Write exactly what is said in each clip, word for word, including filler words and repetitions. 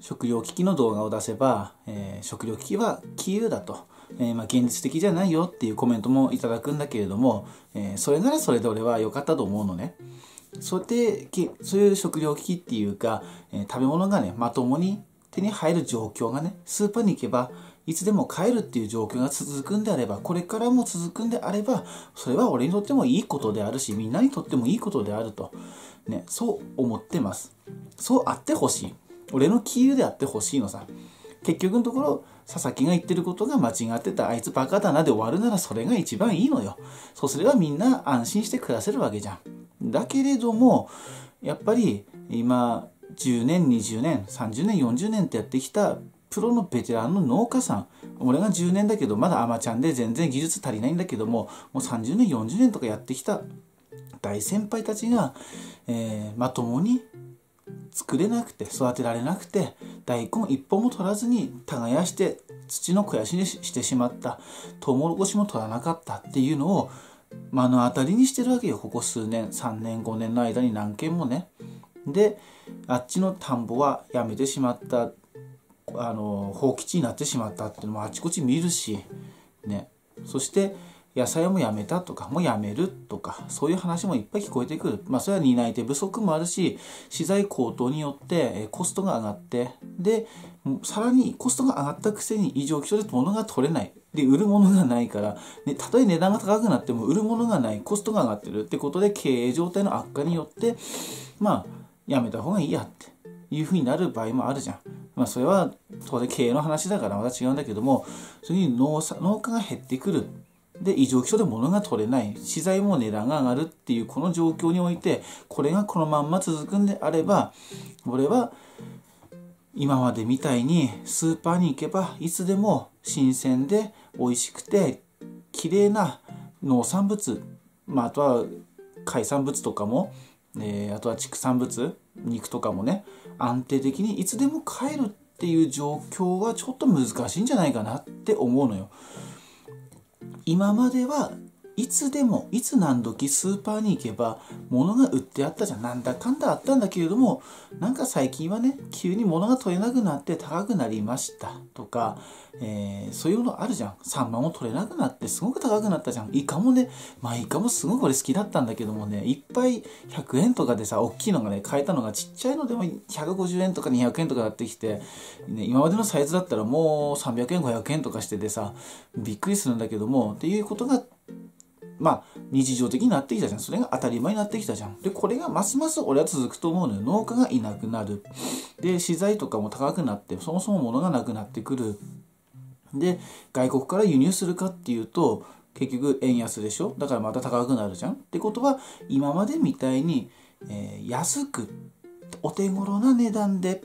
食糧危機の動画を出せば、えー、食糧危機は消えるだと、えーまあ、現実的じゃないよっていうコメントもいただくんだけれども、えー、それならそれで俺は良かったと思うのね。それでそういう食糧危機っていうか、えー、食べ物がねまともに手に入る状況がね、スーパーに行けばいつでも買えるっていう状況が続くんであれば、これからも続くんであれば、それは俺にとってもいいことであるし、みんなにとってもいいことであると、ね、そう思ってます。そうあってほしい。俺の杞憂であってほしいのさ。結局のところ佐々木が言ってることが間違ってた、あいつバカだなで終わるならそれが一番いいのよ。そうすればみんな安心して暮らせるわけじゃん。だけれどもやっぱり今じゅうねんにじゅうねんさんじゅうねんよんじゅうねんってやってきたプロのベテランの農家さん、俺がじゅうねんだけどまだアマちゃんで全然技術足りないんだけども、もうさんじゅうねんよんじゅうねんとかやってきた大先輩たちが、えー、まともに作れなくて育てられなくて、大根一本も取らずに耕して土の肥やしにしてしまった、トウモロコシも取らなかったっていうのを目の当たりにしてるわけよ、ここ数年さんねんごねんの間に何件もね。であっちの田んぼはやめてしまった、あの放棄地になってしまったっていうのもあちこち見るしね。そして野菜もやめたとかもうやめるとかそういう話もいっぱい聞こえてくる。まあそれは担い手不足もあるし、資材高騰によってコストが上がって、でさらにコストが上がったくせに異常気象で物が取れない、で売るものがないから、ね、たとえ値段が高くなっても売るものがない、コストが上がってるってことで経営状態の悪化によってまあやめた方がいいやっていうふうになる場合もあるじゃん。まあそれは当然経営の話だからまた違うんだけども、それに農家が減ってくる。で異常気象で物が取れない、資材も値段が上がるっていうこの状況において、これがこのまんま続くんであれば、俺は今までみたいにスーパーに行けばいつでも新鮮で美味しくて綺麗な農産物、まあ、あとは海産物とかも、えー、あとは畜産物、肉とかもね安定的にいつでも買えるっていう状況はちょっと難しいんじゃないかなって思うのよ。今まではいつでもいつ何時スーパーに行けば物が売ってあったじゃん、なんだかんだあったんだけれども、なんか最近はね急に物が取れなくなって高くなりましたとか、えー、そういうのあるじゃん。サンマも取れなくなってすごく高くなったじゃん。イカもね、まあイカもすごく俺好きだったんだけどもね、いっぱいひゃくえんとかでさ、大きいのがね買えたのがちっちゃいのでもひゃくごじゅうえんとかにひゃくえんとかなってきて、ね、今までのサイズだったらもうさんびゃくえんごひゃくえんとかしててさ、びっくりするんだけどもっていうことがまあ日常的になってきたじゃん。それが当たり前になってきたじゃん。でこれがますます俺は続くと思うのよ。農家がいなくなる、で資材とかも高くなって、そもそも物がなくなってくる。で外国から輸入するかっていうと結局円安でしょ。だからまた高くなるじゃん。ってことは今までみたいに、えー、安くお手頃な値段で、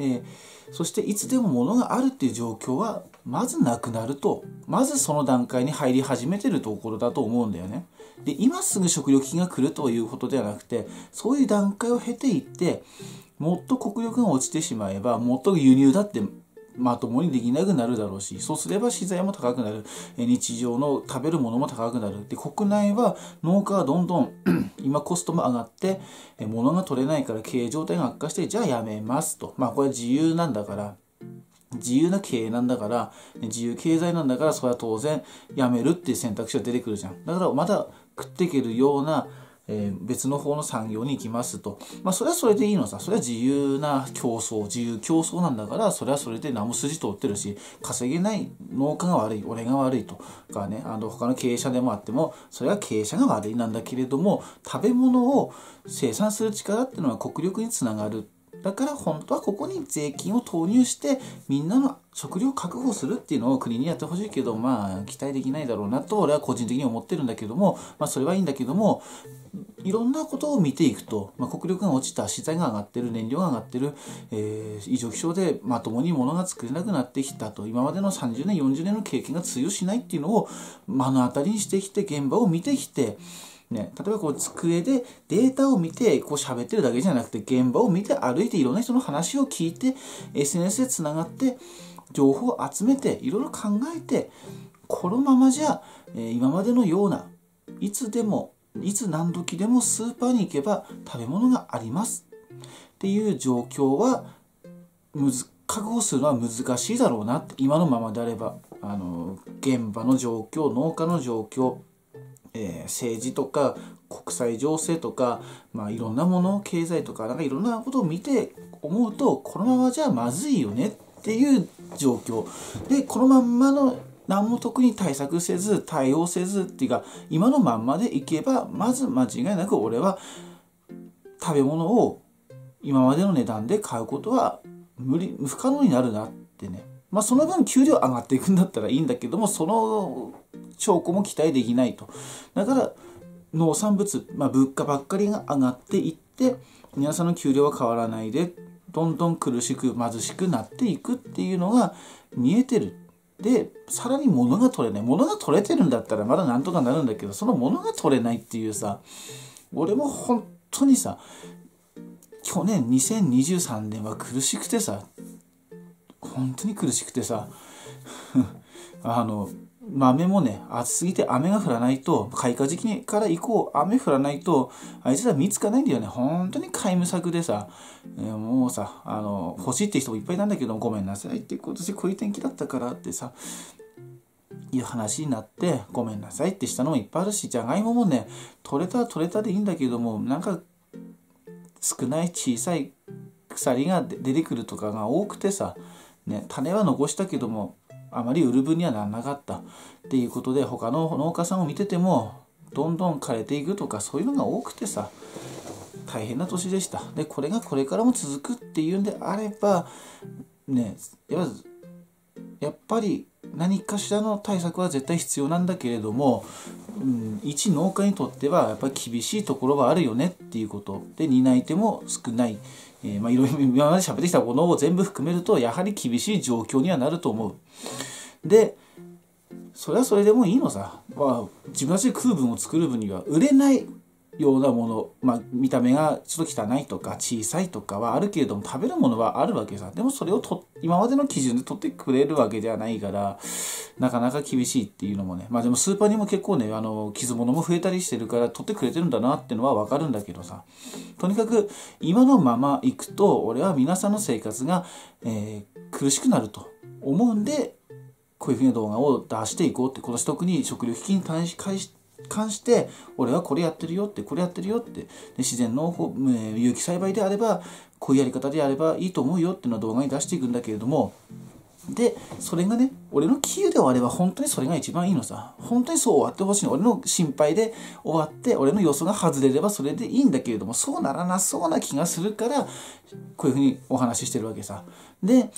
えー、そしていつでも物があるっていう状況はまずなくなると、まずその段階に入り始めてるところだと思うんだよね。で今すぐ食糧危機が来るということではなくて、そういう段階を経ていってもっと国力が落ちてしまえばもっと輸入だってまともにできなくなるだろうし、そうすれば資材も高くなる、日常の食べるものも高くなる。で国内は農家はどんどん今コストも上がって物が取れないから経営状態が悪化して、じゃあやめますと、まあこれは自由なんだから、自由な経営なんだから自由経済なんだから、それは当然やめるっていう選択肢が出てくるじゃん。だからまだ食っていけるような、えー、別の方の産業に行きますと、まあそれはそれでいいのさ。それは自由な競争、自由競争なんだから、それはそれで何も筋通ってるし、稼げない農家が悪い、俺が悪いとかね、あの他の経営者でもあってもそれは経営者が悪いなんだけれども、食べ物を生産する力っていうのは国力につながる。だから本当はここに税金を投入してみんなの食料を確保するっていうのを国にやってほしいけど、まあ期待できないだろうなと俺は個人的に思ってるんだけども、まあそれはいいんだけども、いろんなことを見ていくと、まあ、国力が落ちた、資材が上がってる、燃料が上がってる、えー、異常気象でまともに物が作れなくなってきたと、今までのさんじゅうねんよんじゅうねんの経験が通用しないっていうのを目の当たりにしてきて、現場を見てきてね、例えばこう机でデータを見てこう喋ってるだけじゃなくて、現場を見て歩いていろんな人の話を聞いて エスエヌエス でつながって情報を集めていろいろ考えて、このままじゃ、えー、今までのようないつでもいつ何時でもスーパーに行けば食べ物がありますっていう状況はむず覚悟するのは難しいだろうなって、今のままであれば、あの現場の状況、農家の状況、えー、政治とか国際情勢とか、まあ、いろんなもの、経済とか、なんかいろんなことを見て思うと、このままじゃまずいよねっていう状況で、このまんまの何も特に対策せず対応せずっていうか、今のまんまでいけば、まず間違いなく俺は食べ物を今までの値段で買うことは無理不可能になるなってね。まあその分給料上がっていくんだったらいいんだけども、その証拠も期待できないと。だから農産物、まあ、物価ばっかりが上がっていって皆さんの給料は変わらないで、どんどん苦しく貧しくなっていくっていうのが見えてる。でさらに物が取れない、物が取れてるんだったらまだなんとかなるんだけど、その物が取れないっていうさ、俺も本当にさ、去年にせんにじゅうさんねんは苦しくてさ、本当に苦しくてさあの豆もね、暑すぎて雨が降らないと、開花時期から以降雨降らないとあいつら実つかないんだよね。本当に皆無策でさ、えー、もうさ、あの欲しいって人もいっぱいいたんだけど、ごめんなさいって今年こういう天気だったからってさいう話になって、ごめんなさいってしたのもいっぱいあるし、じゃがいももね、取れたら取れたでいいんだけども、なんか少ない小さい鎖が出てくるとかが多くてさ、ね、種は残したけどもあまり売る分にはならなかったっていうことで、他の農家さんを見ててもどんどん枯れていくとか、そういうのが多くてさ、大変な年でした。でこれがこれからも続くっていうんであればね、やっぱり何かしらの対策は絶対必要なんだけれども、うん、一農家にとってはやっぱり厳しいところはあるよねっていうことで、担い手も少ない、えー、まあいろいろ今まで喋ってきたものを全部含めると、やはり厳しい状況にはなると思う。でそれはそれでもいいのさ、まあ、自分たちで食う分を作る分には売れないようなもの、まあ、見た目がちょっと汚いとか小さいとかはあるけれども、食べるものはあるわけさ。でもそれをと今までの基準で取ってくれるわけではないから、なかなか厳しいっていうのもね。まあでもスーパーにも結構ね、あの傷物も増えたりしてるから取ってくれてるんだなってのは分かるんだけどさ、とにかく今のままいくと俺は皆さんの生活が、えー、苦しくなると思うんで、こういうふうな動画を出していこうって、今年特に食料危機に対して関して俺はこれやってるよって、これやってるよって、で自然の有機栽培であればこういうやり方でやればいいと思うよっていうのを動画に出していくんだけれども、でそれがね、俺の杞憂で終われば本当にそれが一番いいのさ。本当にそう終わってほしいの。俺の心配で終わって俺の予想が外れればそれでいいんだけれども、そうならなそうな気がするからこういうふうにお話ししてるわけさ。で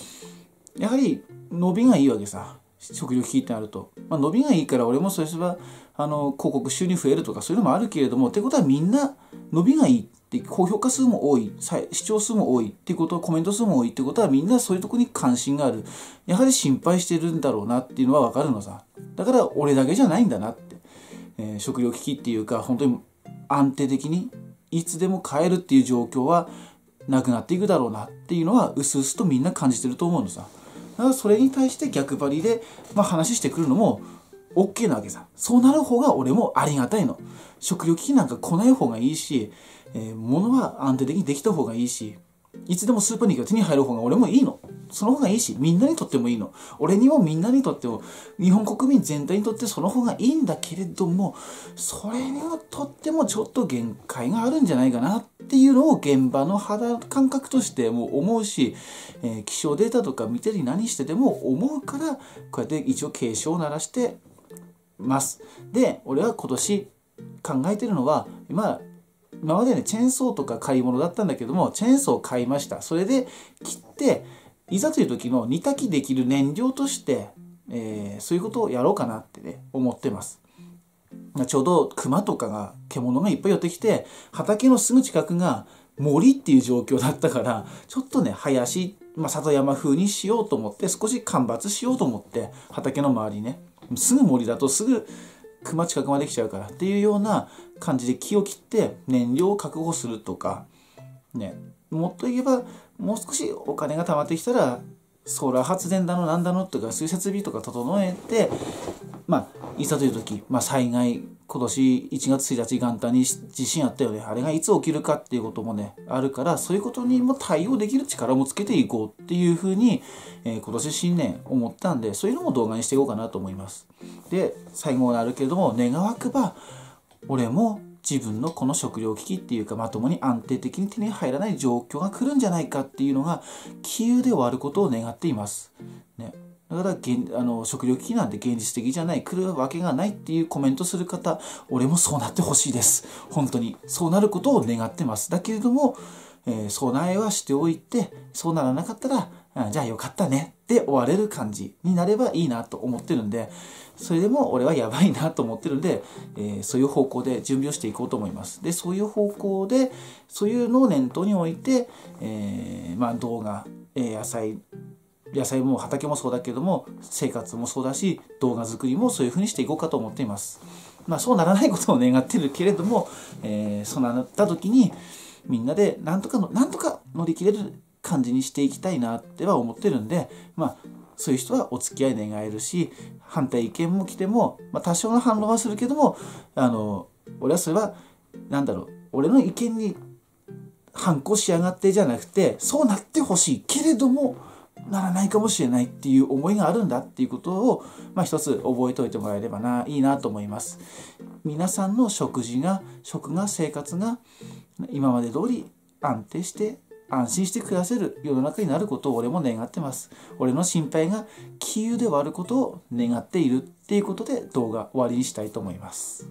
やはり伸びがいいわけさ、食料危機ってなると、まあ、伸びがいいから俺もそうすればあの広告収入増えるとかそういうのもあるけれども、ってことはみんな伸びがいいって高評価数も多い、視聴数も多いっていうことは、コメント数も多いってことはみんなそういうとこに関心がある、やはり心配してるんだろうなっていうのは分かるのさ。だから俺だけじゃないんだなって、えー、食料危機っていうか本当に安定的にいつでも買えるっていう状況はなくなっていくだろうなっていうのはうすうすとみんな感じてると思うのさ。だからそれに対して逆張りで、まあ、話してくるのも OK なわけさ。そうなる方が俺もありがたいの。食料危機なんか来ない方がいいし、えー、物は安定的にできた方がいいし、いつでもスーパーに行けば手に入る方が俺もいいの。その方がいいし、みんなにとってもいいの。俺にもみんなにとっても、日本国民全体にとってその方がいいんだけれども、それにとってもちょっと限界があるんじゃないかなっていうのを現場の肌感覚としてもう思うし、えー、気象データとか見てり何してでも思うから、こうやって一応警鐘を鳴らしてます。で、俺は今年考えてるのは、今、今までね、チェーンソーとか買い物だったんだけども、チェーンソーを買いました。それで切って、いざという時の煮炊きできる燃料として、えー、そういうことをやろうかなってね、思ってます。ちょうど熊とかが、獣がいっぱい寄ってきて、畑のすぐ近くが森っていう状況だったから、ちょっとね、林、まあ、里山風にしようと思って、少し間伐しようと思って、畑の周りね、すぐ森だとすぐ、熊近くまで来ちゃうからっていうような感じで木を切って燃料を確保するとかね、もっと言えばもう少しお金が貯まってきたらソーラー発電だのなんだのとか、そういう設備とか整えて、まあいざという時、まあ、災害今年いちがつついたち元旦に地震あったよね。あれがいつ起きるかっていうこともね、あるから、そういうことにも対応できる力もつけていこうっていうふうに、えー、今年新年思ったんで、そういうのも動画にしていこうかなと思います。で、最後になるけれども、願わくば、俺も自分のこの食糧危機っていうか、まともに安定的に手に入らない状況が来るんじゃないかっていうのが、杞憂で終わることを願っています。ね。だから現あの食糧危機なんて現実的じゃない、来るわけがないっていうコメントする方、俺もそうなってほしいです。本当にそうなることを願ってます。だけれども、えー、備えはしておいて、そうならなかったら、うん、じゃあよかったねって終われる感じになればいいなと思ってるんで、それでも俺はやばいなと思ってるんで、えー、そういう方向で準備をしていこうと思います。で、そういう方向で、そういうのを念頭に置いて、えー、まあ動画、えー、野菜野菜も畑もそうだけども、生活もそうだし、動画作りもそういう風にしていこうかと思っています。まあそうならないことを願ってるけれども、えー、そうなった時にみんなでなんとかのなんとか乗り切れる感じにしていきたいなっては思ってるんで、まあそういう人はお付き合い願えるし、反対意見も来ても、まあ、多少の反論はするけども、あの俺はそれはなんだろう、俺の意見に反抗しやがってじゃなくて、そうなってほしいけれどもならないかもしれないっていう思いがあるんだっていうことを、まあ一つ覚えておいてもらえればないいなと思います。皆さんの食事が、食が、生活が今まで通り安定して安心して暮らせる世の中になることを俺も願ってます。俺の心配が杞憂で終わることを願っているっていうことで、動画終わりにしたいと思います。